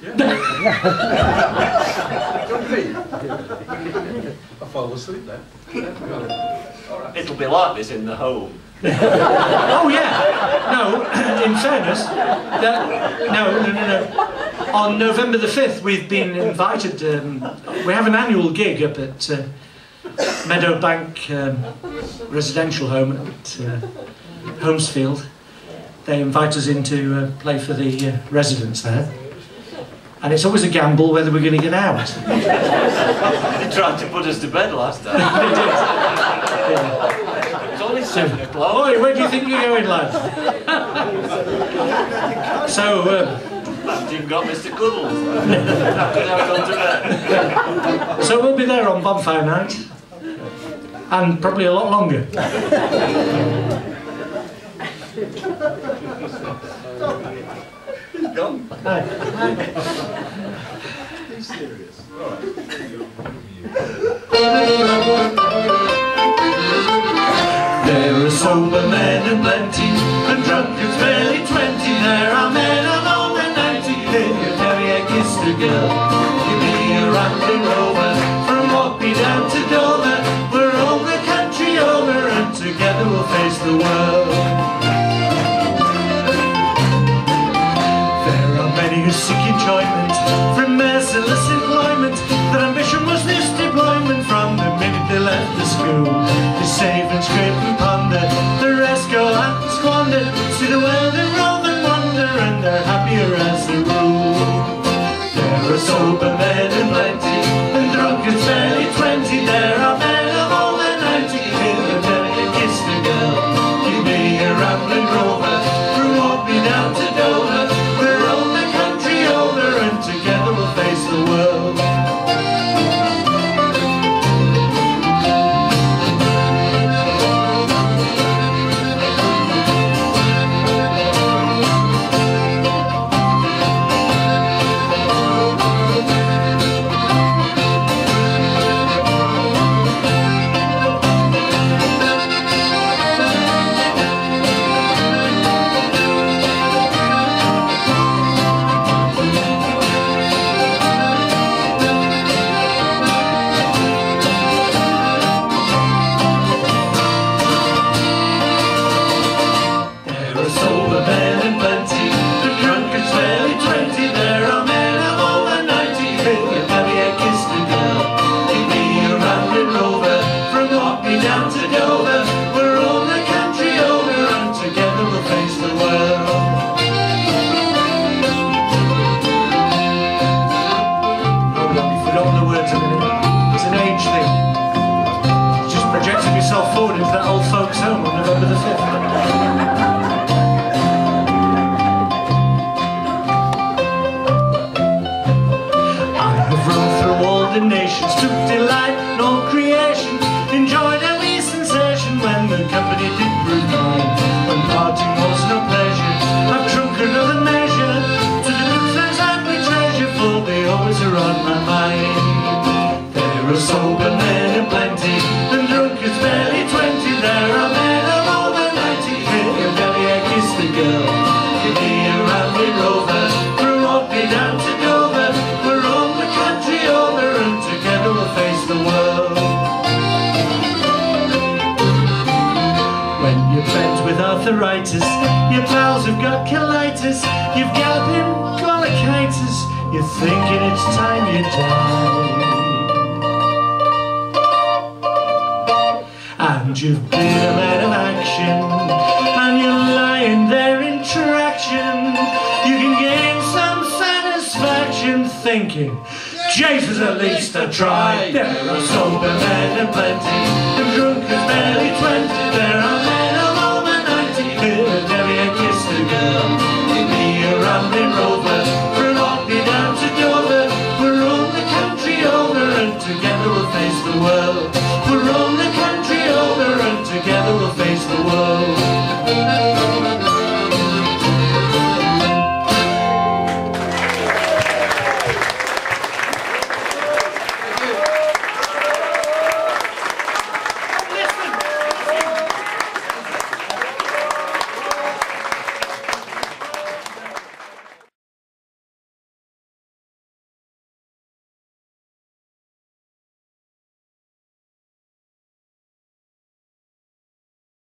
Yeah. Don't me. I fall asleep then. All right. It'll be like this in the home. Oh yeah. No, in fairness, no. On November the 5th, we've been invited. We have an annual gig up at Meadowbank residential home at Holmesfield. They invite us in to play for the residents there. And it's always a gamble whether we're going to get out. They tried to put us to bed last time. They did. Yeah. It's only 7 o'clock. Oi, where do you think you're going, lad? So... I've even got Mr. Cuddles. How could I have gone to bed? So we'll be there on Bonfire Night. And probably a lot longer. He's gone. He's serious. All right. There are sober men and plenty, and drunkards barely 20. There are men of over 90. Then you carry a kiss to girl. You be a rambling rover from Wadpey down to Dover. We're all the country over, and together we'll face the world. Who seek enjoyment from merciless employment. Their ambition was this deployment from the minute they left the school. They save and scrape and ponder, the rest go out and squander. See the world and roll and wander, and they're happier as a rule. There are sober men and plenty, and drunkards barely 20. There are men of over 90. Give a delicate kiss to girl. Give me a rambling rover from Wadpey down to Dover. Your pals have got colitis, you've galloping colitis, you're thinking it's time you die. And you've been a man of action, and you're lying there in traction. You can gain some satisfaction thinking, Jesus, at least I tried. There are sober men and plenty.